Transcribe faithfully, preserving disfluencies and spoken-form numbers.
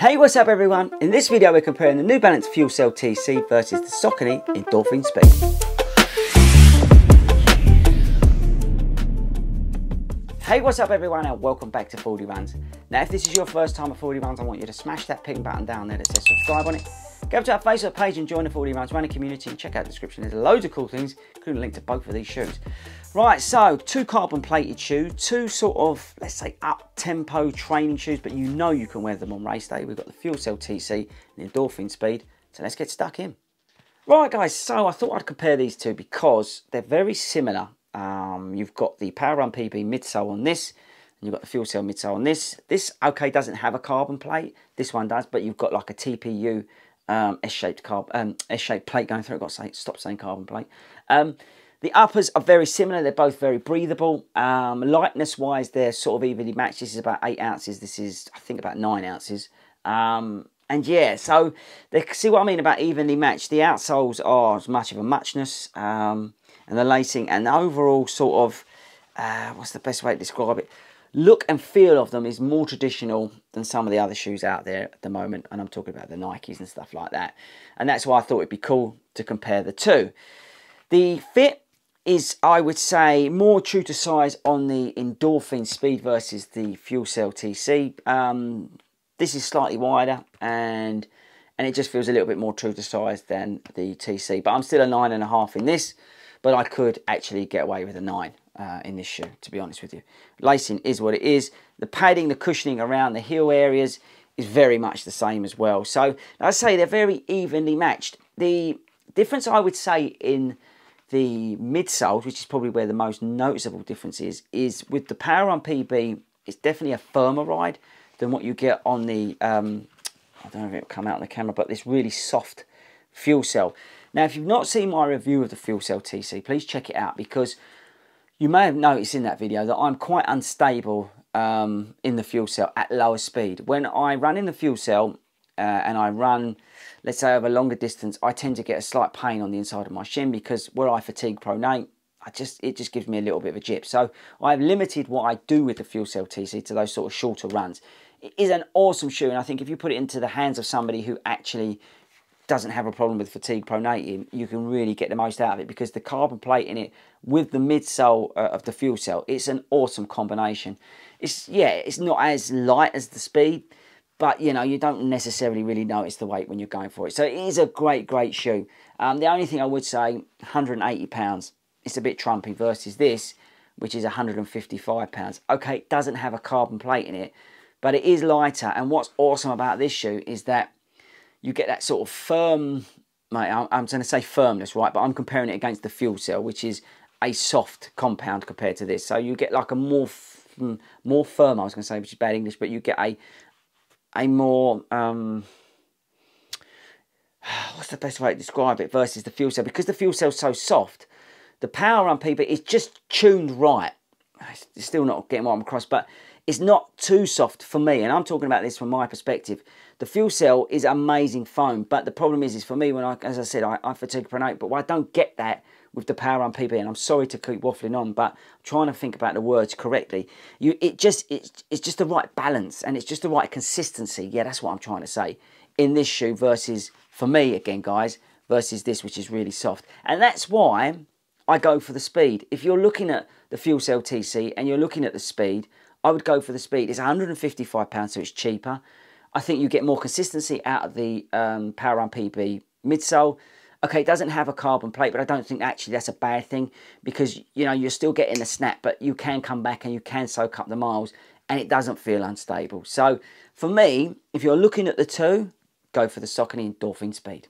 Hey, what's up everyone? In this video we're comparing the New Balance FuelCell T C versus the Saucony Endorphin Speed. Hey, what's up everyone and welcome back to Fordy Runs. Now if this is your first time at Fordy Runs, I want you to smash that pink button down there that says subscribe on it. Go up to our Facebook page and join the Fordy Runs running community and check out the description. There's loads of cool things, including a link to both of these shoes. Right, so two carbon plated shoes, two sort of, let's say, up tempo training shoes, but you know you can wear them on race day. We've got the FuelCell T C and Endorphin Speed, so let's get stuck in. Right guys, so I thought I'd compare these two because they're very similar. Um, you've got the PWRRUN P B midsole on this, and you've got the FuelCell midsole on this. This, okay, doesn't have a carbon plate, this one does, but you've got like a T P U um, S-shaped carbon, um, S-shaped plate going through. I've got to say, stop saying carbon plate. Um, The uppers are very similar, they're both very breathable. Um, Lightness-wise, they're sort of evenly matched. This is about eight ounces, this is, I think, about nine ounces. Um, and yeah, so they see what I mean about evenly matched. The outsoles are as much of a muchness, um, and the lacing and the overall sort of, uh, what's the best way to describe it? Look and feel of them is more traditional than some of the other shoes out there at the moment, and I'm talking about the Nikes and stuff like that. And that's why I thought it'd be cool to compare the two. The fit is, I would say, more true to size on the Endorphin Speed versus the FuelCell T C. Um, this is slightly wider and and it just feels a little bit more true to size than the T C. But I'm still a nine and a half in this, but I could actually get away with a nine uh, in this shoe, to be honest with you. Lacing is what it is. The padding, the cushioning around the heel areas is very much the same as well. So I'd say they're very evenly matched. The difference I would say in the midsoles, which is probably where the most noticeable difference is, is with the PWRRUN P B, it's definitely a firmer ride than what you get on the, um, I don't know if it'll come out on the camera, but this really soft FuelCell. Now, if you've not seen my review of the FuelCell T C, please check it out, because you may have noticed in that video that I'm quite unstable um, in the FuelCell at lower speed. When I run in the FuelCell, Uh, and I run, let's say, over a longer distance, I tend to get a slight pain on the inside of my shin, because where I fatigue pronate, I just it just gives me a little bit of a jip. So I've limited what I do with the FuelCell T C to those sort of shorter runs. It is an awesome shoe, and I think if you put it into the hands of somebody who actually doesn't have a problem with fatigue pronating, you can really get the most out of it, because the carbon plate in it with the midsole uh, of the FuelCell, it's an awesome combination. It's yeah, it's not as light as the Speed, but, you know, you don't necessarily really notice the weight when you're going for it. So it is a great, great shoe. Um, the only thing I would say, one hundred and eighty pounds. It's a bit trumpy versus this, which is one hundred and fifty-five pounds. Okay, it doesn't have a carbon plate in it, but it is lighter. And what's awesome about this shoe is that you get that sort of firm, mate, I'm, I'm going to say firmness, right? But I'm comparing it against the FuelCell, which is a soft compound compared to this. So you get like a more, more firm, I was going to say, which is bad English, but you get a... a more, um, what's the best way to describe it, versus the FuelCell. Because the FuelCell's so soft, the PWRRUN P B is just tuned right. It's still not getting what I'm across, but it's not too soft for me. And I'm talking about this from my perspective. The FuelCell is amazing foam, but the problem is, is for me, when I, as I said, I, I fatigue pronate, but I don't get that with the PWRRUN P B, and I'm sorry to keep waffling on, but I'm trying to think about the words correctly. You, it just, it's, it's just the right balance, and it's just the right consistency. Yeah, that's what I'm trying to say. In this shoe versus, for me again, guys, versus this, which is really soft. And that's why I go for the Speed. If you're looking at the FuelCell T C and you're looking at the Speed, I would go for the Speed. It's one hundred and fifty-five pounds, so it's cheaper. I think you get more consistency out of the um, PWRRUN P B midsole. Okay, it doesn't have a carbon plate, but I don't think actually that's a bad thing, because, you know, you're still getting the snap, but you can come back and you can soak up the miles, and it doesn't feel unstable. So for me, if you're looking at the two, go for the Saucony Endorphin Speed.